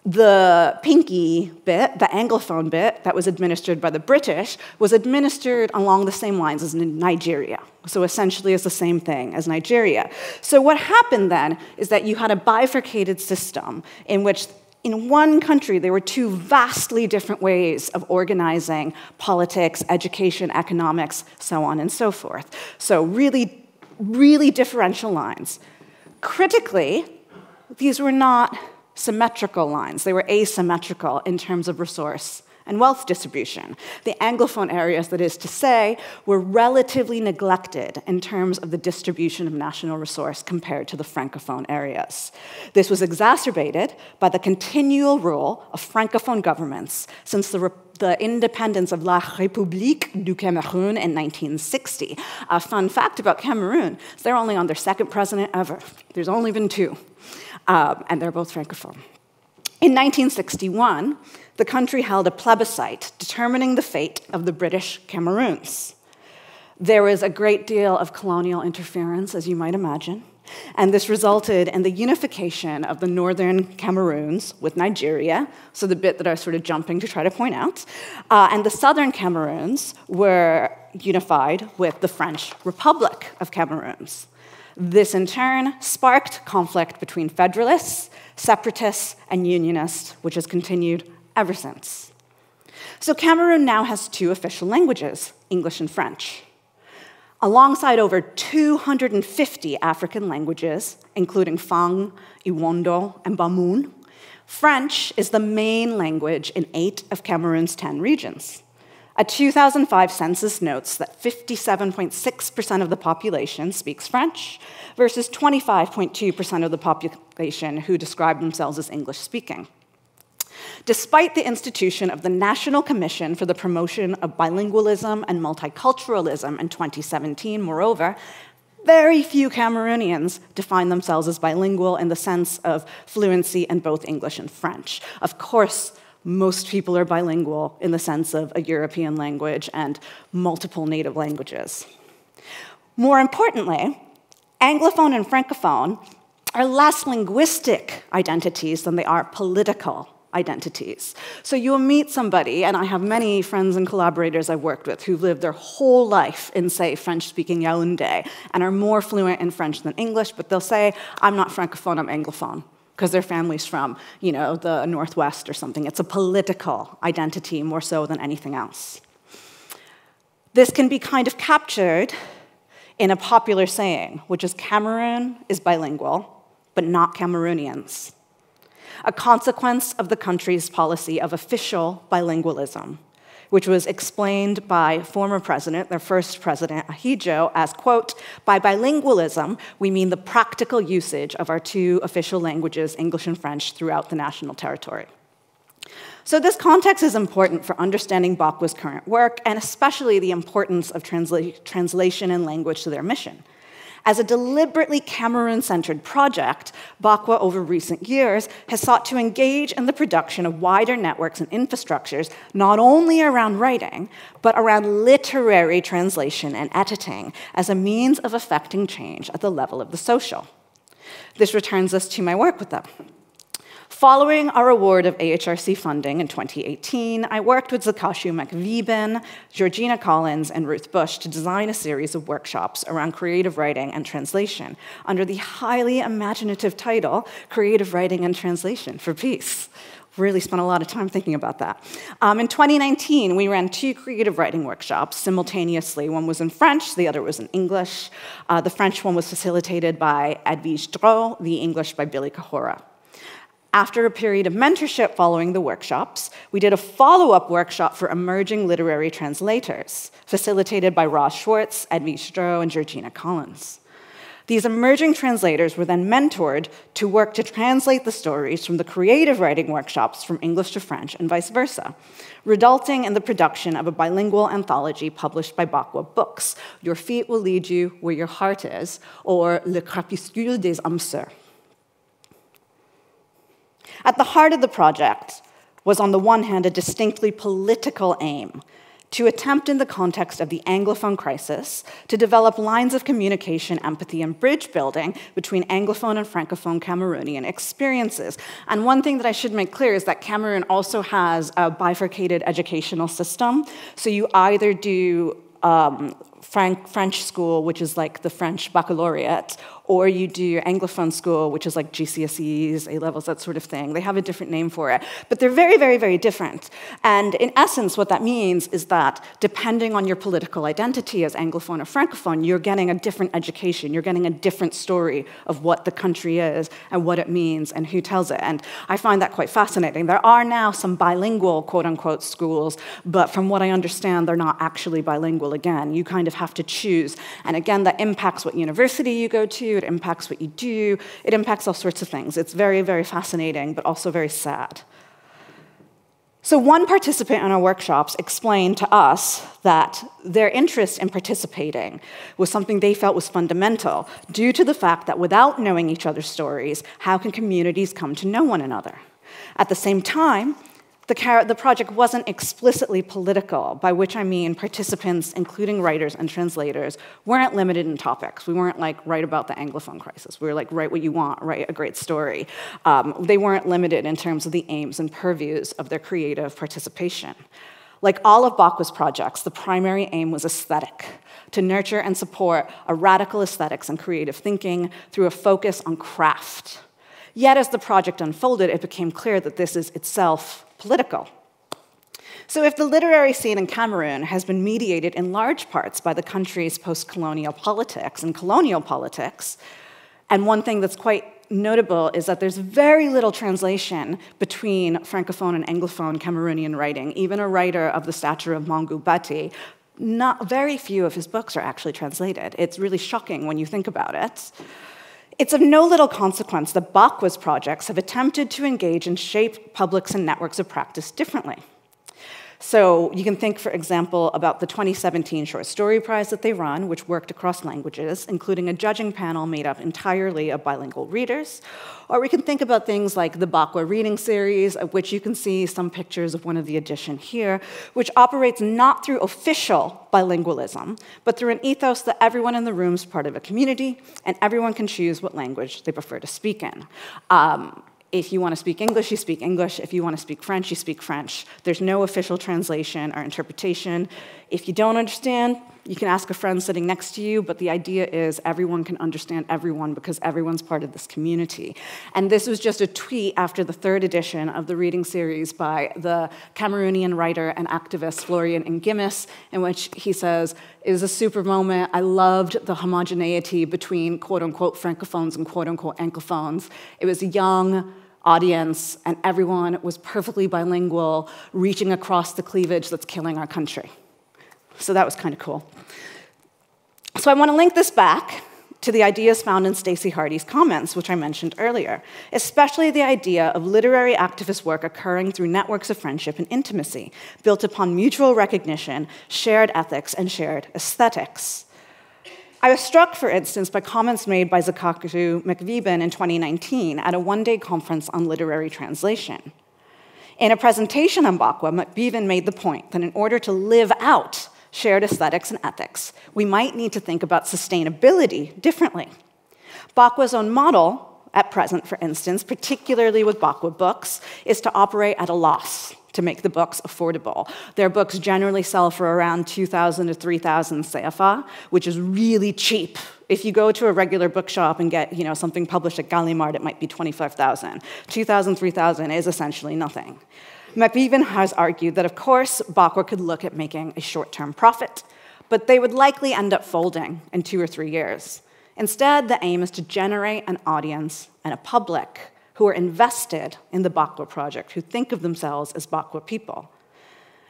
The pinky bit, the Anglophone bit that was administered by the British, was administered along the same lines as Nigeria. So essentially it's the same thing as Nigeria. So what happened then is that you had a bifurcated system in which in one country there were 2 vastly different ways of organizing politics, education, economics, so on and so forth. So really, really differential lines. Critically, these were not symmetrical lines. They were asymmetrical in terms of resource and wealth distribution. The Anglophone areas, that is to say, were relatively neglected in terms of the distribution of national resource compared to the Francophone areas. This was exacerbated by the continual rule of Francophone governments since the independence of La République du Cameroun in 1960. A fun fact about Cameroon is they're only on their 2nd president ever. There's only been 2. And they're both Francophone. In 1961, the country held a plebiscite determining the fate of the British Cameroons. There was a great deal of colonial interference, as you might imagine, and this resulted in the unification of the northern Cameroons with Nigeria, so the bit that I was sort of jumping to try to point out, and the southern Cameroons were unified with the French Republic of Cameroons. This, in turn, sparked conflict between Federalists, Separatists, and Unionists, which has continued ever since. So Cameroon now has 2 official languages, English and French, alongside over 250 African languages, including Fang, Iwondo, and Bamoun. French is the main language in 8 of Cameroon's 10 regions. A 2005 census notes that 57.6% of the population speaks French versus 25.2% of the population who describe themselves as English-speaking. Despite the institution of the National Commission for the Promotion of Bilingualism and Multiculturalism in 2017, moreover, very few Cameroonians define themselves as bilingual in the sense of fluency in both English and French. Of course, most people are bilingual in the sense of a European language and multiple native languages. More importantly, Anglophone and Francophone are less linguistic identities than they are political identities. So you'll meet somebody, and I have many friends and collaborators I've worked with who've lived their whole life in, say, French-speaking Yaoundé, and are more fluent in French than English, but they'll say, I'm not Francophone, I'm Anglophone, because their family's from, you know, the Northwest or something. It's a political identity more so than anything else. This can be kind of captured in a popular saying, which is Cameroon is bilingual, but not Cameroonians. a consequence of the country's policy of official bilingualism, which was explained by former president, their first president, Ahidjo, as, quote, by bilingualism, we mean the practical usage of our two official languages, English and French, throughout the national territory. So this context is important for understanding Bakwa's current work, and especially the importance of translation and language to their mission. As a deliberately Cameroon-centered project, Bakwa, over recent years, has sought to engage in the production of wider networks and infrastructures, not only around writing, but around literary translation and editing as a means of affecting change at the level of the social. This returns us to my work with them. Following our award of AHRC funding in 2018, I worked with Dzekashu MacVicar, Georgina Collins, and Ruth Bush to design a series of workshops around creative writing and translation under the highly imaginative title, Creative Writing and Translation for Peace. Really spent a lot of time thinking about that. In 2019, we ran two creative writing workshops simultaneously. One was in French, the other was in English. The French one was facilitated by Edwige Drault, the English by Billy Kahora. After a period of mentorship following the workshops, we did a follow-up workshop for emerging literary translators, facilitated by Ross Schwartz, Edwige Drault, and Georgina Collins. These emerging translators were then mentored to work to translate the stories from the creative writing workshops from English to French and vice versa, resulting in the production of a bilingual anthology published by Bakwa Books, Your Feet Will Lead You Where Your Heart Is, or Le Crépuscule des Âmes Sœurs. At the heart of the project was, on the one hand, a distinctly political aim to attempt, in the context of the Anglophone crisis, to develop lines of communication, empathy, and bridge building between Anglophone and Francophone Cameroonian experiences. And one thing that I should make clear is that Cameroon also has a bifurcated educational system. So you either do French school, which is like the French baccalaureate, or you do Anglophone school, which is like GCSEs, A-levels, that sort of thing. They have a different name for it. But they're very, very, very different. And in essence, what that means is that depending on your political identity as Anglophone or Francophone, you're getting a different education. You're getting a different story of what the country is and what it means and who tells it. And I find that quite fascinating. There are now some bilingual, quote-unquote, schools, but from what I understand, they're not actually bilingual again. You kind of have to choose. And again, that impacts what university you go to. It impacts what you do, it impacts all sorts of things. It's very, very fascinating, but also very sad. So one participant in our workshops explained to us that their interest in participating was something they felt was fundamental due to the fact that without knowing each other's stories, how can communities come to know one another? At the same time, the project wasn't explicitly political, by which I mean participants, including writers and translators, weren't limited in topics. We weren't like, write about the Anglophone crisis. We were like, write what you want, write a great story. They weren't limited in terms of the aims and purviews of their creative participation. Like all of Bakwa's projects, the primary aim was aesthetic, to nurture and support a radical aesthetics and creative thinking through a focus on craft. Yet as the project unfolded, it became clear that this is itself political. So if the literary scene in Cameroon has been mediated in large parts by the country's post-colonial politics and colonial politics, and one thing that's quite notable is that there's very little translation between Francophone and Anglophone Cameroonian writing. Even a writer of the stature of Mongu Bati, very few of his books are actually translated. It's really shocking when you think about it. It's of no little consequence that Bakwa's projects have attempted to engage and shape publics and networks of practice differently. So you can think, for example, about the 2017 Short Story Prize that they run, which worked across languages, including a judging panel made up entirely of bilingual readers. Or we can think about things like the Bakwa Reading Series, of which you can see some pictures of one of the edition here, which operates not through official bilingualism, but through an ethos that everyone in the room is part of a community, and everyone can choose what language they prefer to speak in. If you want to speak English, you speak English. If you want to speak French, you speak French. There's no official translation or interpretation. If you don't understand, you can ask a friend sitting next to you, but the idea is everyone can understand everyone because everyone's part of this community. And this was just a tweet after the third edition of the reading series by the Cameroonian writer and activist Florian Ngimis, in which he says, it was a super moment. I loved the homogeneity between quote-unquote Francophones and quote-unquote Anglophones. It was a young, audience, and everyone was perfectly bilingual, reaching across the cleavage that's killing our country. So that was kind of cool. So I want to link this back to the ideas found in Stacey Hardy's comments, which I mentioned earlier, especially the idea of literary activist work occurring through networks of friendship and intimacy, built upon mutual recognition, shared ethics, and shared aesthetics. I was struck, for instance, by comments made by Dzekashu MacVicar in 2019 at a one-day conference on literary translation. In a presentation on Bakwa, MacVicar made the point that in order to live out shared aesthetics and ethics, we might need to think about sustainability differently. Bakwa's own model, at present, for instance, particularly with Bakwa Books, is to operate at a loss to make the books affordable. Their books generally sell for around 2,000 to 3,000 sefa, which is really cheap. If you go to a regular bookshop and get, something published at Gallimard, it might be 25,000. 2,000, 3,000 is essentially nothing. MacVicar has argued that, of course, Bakwa could look at making a short-term profit, but they would likely end up folding in 2 or 3 years. Instead, the aim is to generate an audience and a public who are invested in the Bakwa project, who think of themselves as Bakwa people,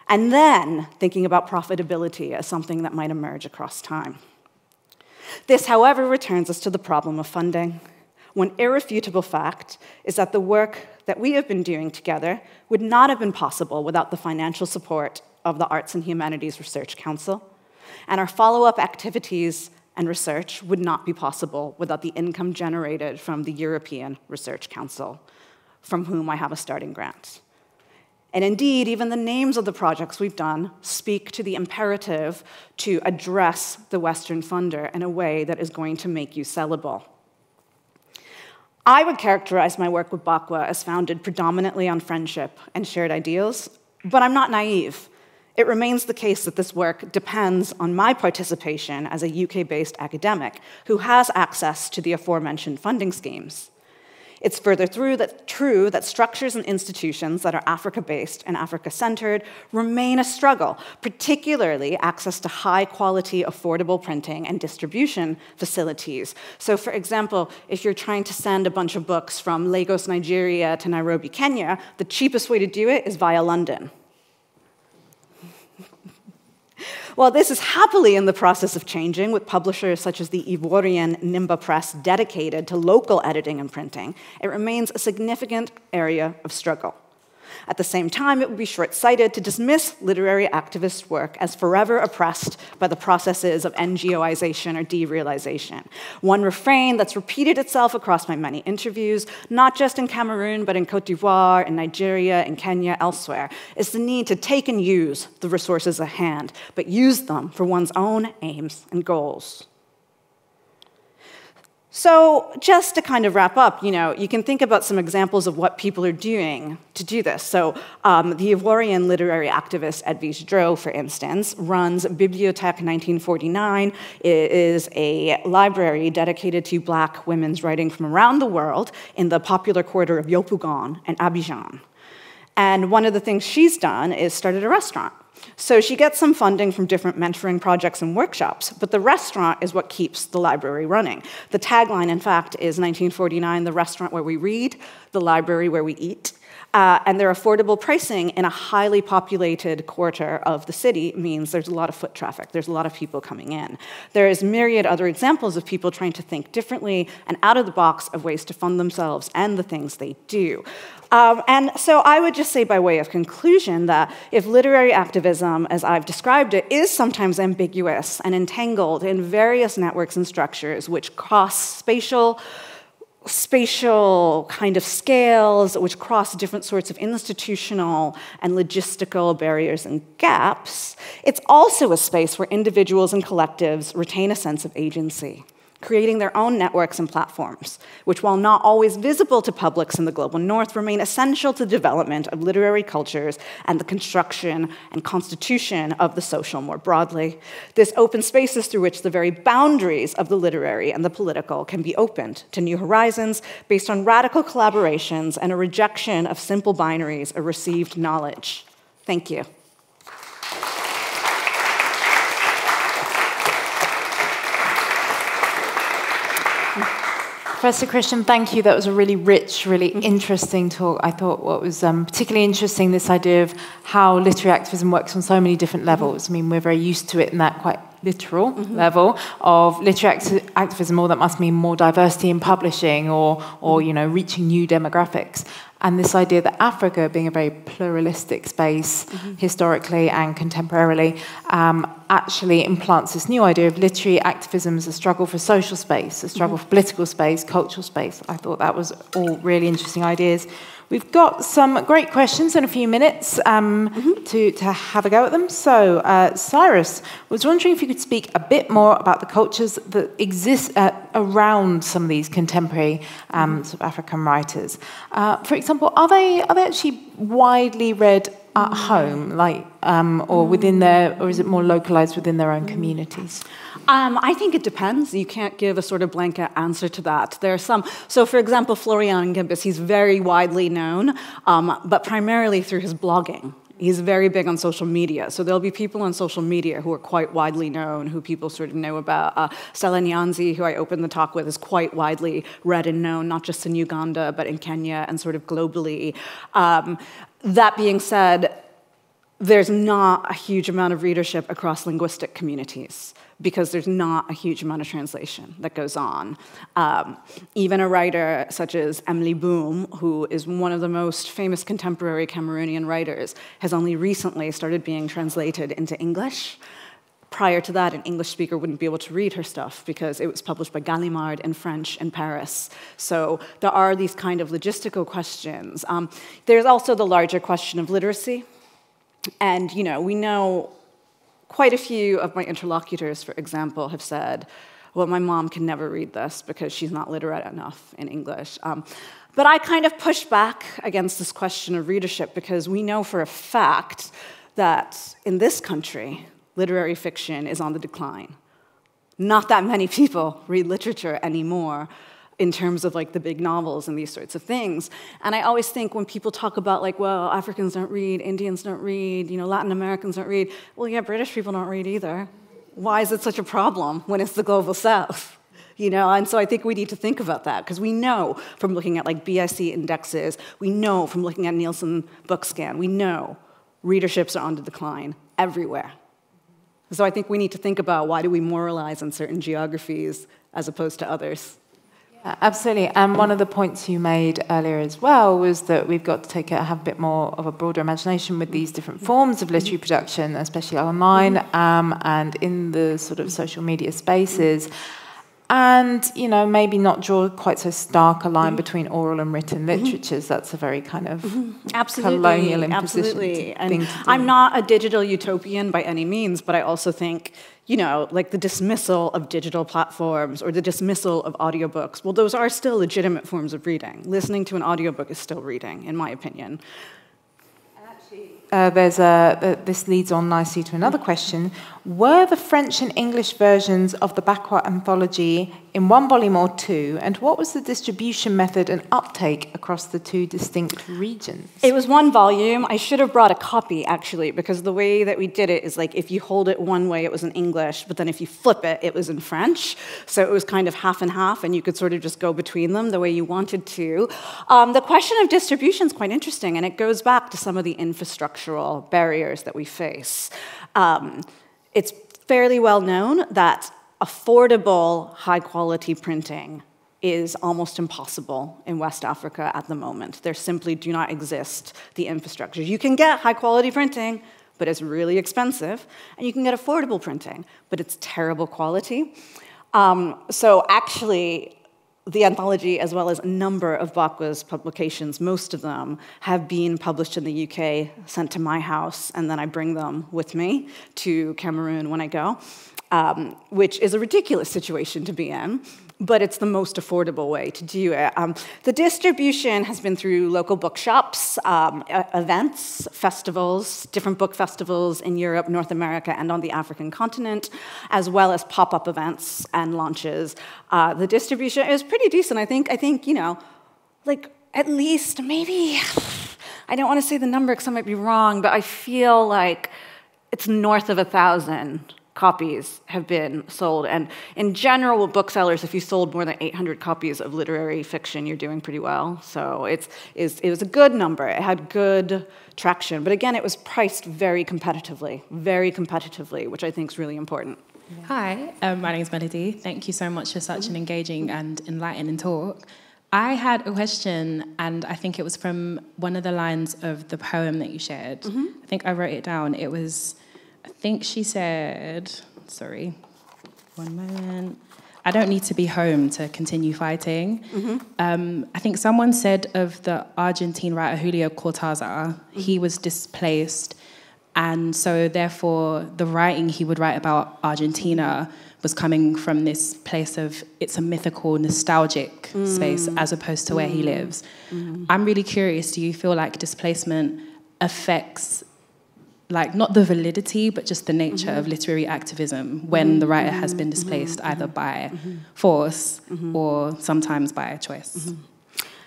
and then thinking about profitability as something that might emerge across time. This, however, returns us to the problem of funding. One irrefutable fact is that the work that we have been doing together would not have been possible without the financial support of the Arts and Humanities Research Council, and our follow-up activities and research would not be possible without the income generated from the European Research Council, from whom I have a starting grant. And indeed, even the names of the projects we've done speak to the imperative to address the Western funder in a way that is going to make you sellable. I would characterize my work with Bakwa as founded predominantly on friendship and shared ideals, but I'm not naive. It remains the case that this work depends on my participation as a UK-based academic who has access to the aforementioned funding schemes. It's further true that structures and institutions that are Africa-based and Africa-centered remain a struggle, particularly access to high-quality, affordable printing and distribution facilities. So, for example, if you're trying to send a bunch of books from Lagos, Nigeria to Nairobi, Kenya, the cheapest way to do it is via London. Well, this is happily in the process of changing, with publishers such as the Ivorian Nimba Press dedicated to local editing and printing. It remains a significant area of struggle. At the same time, it would be short-sighted to dismiss literary activist work as forever oppressed by the processes of NGOization or derealization. One refrain that's repeated itself across my many interviews, not just in Cameroon, but in Côte d'Ivoire, in Nigeria, in Kenya, elsewhere, is the need to take and use the resources at hand, but use them for one's own aims and goals. So just to kind of wrap up, you can think about some examples of what people are doing to do this. So the Ivorian literary activist Edwige Dro, for instance, runs Bibliothèque 1949. It is a library dedicated to Black women's writing from around the world in the popular quarter of Yopougon and Abidjan. And one of the things she's done is started a restaurant. So she gets some funding from different mentoring projects and workshops, but the restaurant is what keeps the library running. The tagline, in fact, is 1949, the restaurant where we read, the library where we eat. And their affordable pricing in a highly populated quarter of the city means there's a lot of foot traffic, there's a lot of people coming in. There is myriad other examples of people trying to think differently and out of the box of ways to fund themselves and the things they do. And so I would just say by way of conclusion that if literary activism, as I've described it, is sometimes ambiguous and entangled in various networks and structures which cross spatial kind of scales, which cross different sorts of institutional and logistical barriers and gaps, it's also a space where individuals and collectives retain a sense of agency, creating their own networks and platforms, which, while not always visible to publics in the global north, remain essential to the development of literary cultures and the construction and constitution of the social more broadly. This open spaces through which the very boundaries of the literary and the political can be opened to new horizons based on radical collaborations and a rejection of simple binaries or received knowledge. Thank you. Professor Christian, thank you. That was a really rich, really interesting talk. I thought what was particularly interesting, this idea of how literary activism works on so many different levels. I mean, we're very used to it in that quite literal level of literary activism, or that must mean more diversity in publishing, or you know, reaching new demographics. And this idea that Africa, being a very pluralistic space historically and contemporarily, actually implants this new idea of literary activism as a struggle for social space, a struggle for political space, cultural space. I thought that was all really interesting ideas. We've got some great questions in a few minutes to have a go at them. So, Cyrus was wondering if you could speak a bit more about the cultures that exist around some of these contemporary sort of African writers. For example, are they actually widely read at home, like, or within their, or is it more localized within their own communities? I think it depends. You can't give a sort of blanket answer to that. There are some. So, for example, Florian Gimbus, he's very widely known, but primarily through his blogging. He's very big on social media. So there'll be people on social media who are quite widely known, who people sort of know about. Stella Nyanzi, who I opened the talk with, is quite widely read and known, not just in Uganda, but in Kenya and sort of globally. That being said, there's not a huge amount of readership across linguistic communities, because there's not a huge amount of translation that goes on. Even a writer such as Emily Boom, who is one of the most famous contemporary Cameroonian writers, has only recently started being translated into English. Prior to that, an English speaker wouldn't be able to read her stuff because it was published by Gallimard in French in Paris. So there are these kind of logistical questions. There's also the larger question of literacy. And, you know, we know quite a few of my interlocutors, for example, have said, well, my mom can never read this because she's not literate enough in English. But I kind of push back against this question of readership, because we know for a fact that in this country, literary fiction is on the decline. Not that many people read literature anymore, in terms of like the big novels and these sorts of things. And I always think when people talk about like, well, Africans don't read, Indians don't read, you know, Latin Americans don't read. Well, yeah, British people don't read either. Why is it such a problem when it's the global south? You know, and so I think we need to think about that, because we know from looking at like BSE indexes, we know from looking at Nielsen BookScan, we know readerships are on the decline everywhere. So I think we need to think about, why do we moralize on certain geographies as opposed to others? Absolutely, and one of the points you made earlier as well was that we've got to have a bit more of a broader imagination with these different forms of literary production, especially online and in the sort of social media spaces, and, you know, maybe not draw quite so stark a line between oral and written literatures. That's a very kind of colonial imposition thing to do. I'm not a digital utopian by any means, but I also think, you know, like the dismissal of digital platforms or the dismissal of audiobooks, well, those are still legitimate forms of reading. Listening to an audiobook is still reading, in my opinion. And actually, this leads on nicely to another question. Were the French and English versions of the Bakwa anthology in one volume or two, and what was the distribution method and uptake across the two distinct regions? It was one volume. I should have brought a copy, actually, because the way that we did it is like if you hold it one way, it was in English, but then if you flip it, it was in French. So it was kind of half and half, and you could sort of just go between them the way you wanted to. The question of distribution is quite interesting, and it goes back to some of the infrastructural barriers that we face. It's fairly well known that affordable, high-quality printing is almost impossible in West Africa at the moment. There simply do not exist the infrastructure. You can get high-quality printing, but it's really expensive, and you can get affordable printing, but it's terrible quality. So actually, the anthology, as well as a number of Bakwa's publications, most of them have been published in the UK, sent to my house, and then I bring them with me to Cameroon when I go, which is a ridiculous situation to be in, but it's the most affordable way to do it. The distribution has been through local bookshops, events, festivals, different book festivals in Europe, North America, and on the African continent, as well as pop-up events and launches. The distribution is pretty decent, I think. I think, you know, like at least maybe, I don't want to say the number because I might be wrong, but I feel like it's north of 1,000. copies have been sold. And in general, with booksellers, if you sold more than 800 copies of literary fiction, you're doing pretty well. So it was a good number. It had good traction. But again, it was priced very competitively, which I think is really important. Yeah. Hi, my name is Melody. Thank you so much for such an engaging and enlightening talk. I had a question, and I think it was from one of the lines of the poem that you shared. Mm-hmm. I think I wrote it down. It was, I think she said, sorry, one moment. I don't need to be home to continue fighting. Mm-hmm. I think someone said of the Argentine writer Julio Cortázar, mm-hmm. he was displaced, and so therefore the writing he would write about Argentina was coming from this place of, it's a mythical, nostalgic space as opposed to where he lives. I'm really curious, do you feel like displacement affects, like, not the validity, but just the nature of literary activism when the writer has been displaced either by force or sometimes by choice? I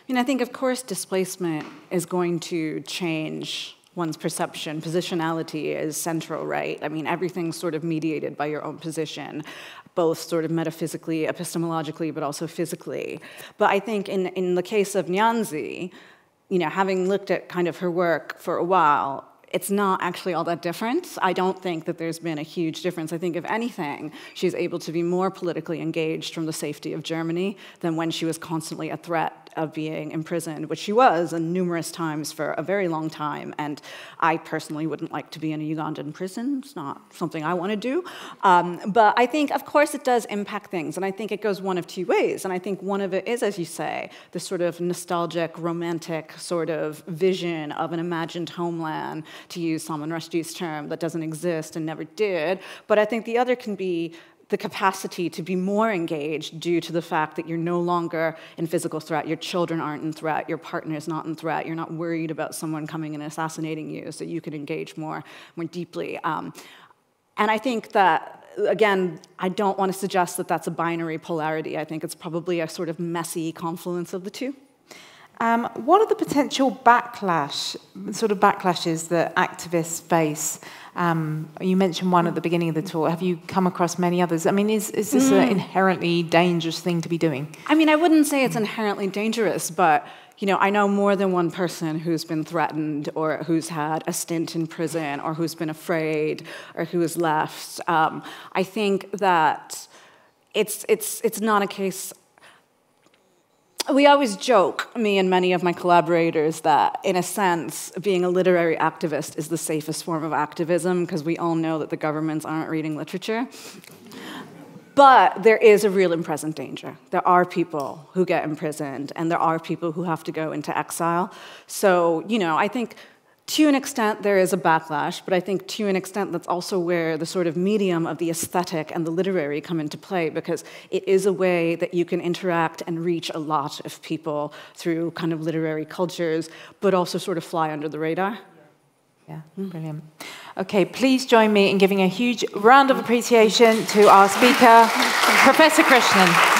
mean, I think, of course, displacement is going to change one's perception. Positionality is central, right? I mean, everything's sort of mediated by your own position, both sort of metaphysically, epistemologically, but also physically. But I think in the case of Nyanzi, you know, having looked at kind of her work for a while, it's not actually all that different. I don't think that there's been a huge difference. I think, if anything, she's able to be more politically engaged from the safety of Germany than when she was constantly a threat of being imprisoned, which she was numerous times for a very long time. And I personally wouldn't like to be in a Ugandan prison. It's not something I want to do. But I think, of course, it does impact things. And I think it goes one of two ways. And I think one of it is, as you say, this sort of nostalgic, romantic sort of vision of an imagined homeland, to use Salman Rushdie's term, that doesn't exist and never did. But I think the other can be the capacity to be more engaged due to the fact that you're no longer in physical threat, your children aren't in threat, your partner's not in threat, you're not worried about someone coming and assassinating you, so you can engage more deeply. And I think that, again, I don't want to suggest that that's a binary polarity. I think it's probably a sort of messy confluence of the two. What are the potential sort of backlashes that activists face? You mentioned one at the beginning of the talk. Have you come across many others? I mean, is this an inherently dangerous thing to be doing? I mean, I wouldn't say it's inherently dangerous, but, you know, I know more than one person who's been threatened or who's had a stint in prison or who's been afraid or who has left. I think that it's not a case. We always joke, me and many of my collaborators, that in a sense, being a literary activist is the safest form of activism because we all know that the governments aren't reading literature. But there is a real and present danger. There are people who get imprisoned and there are people who have to go into exile. So, you know, I think to an extent there is a backlash, but I think to an extent that's also where the sort of medium of the aesthetic and the literary come into play, because it is a way that you can interact and reach a lot of people through kind of literary cultures, but also sort of fly under the radar. Yeah, brilliant. Okay, please join me in giving a huge round of appreciation to our speaker, Professor Krishnan.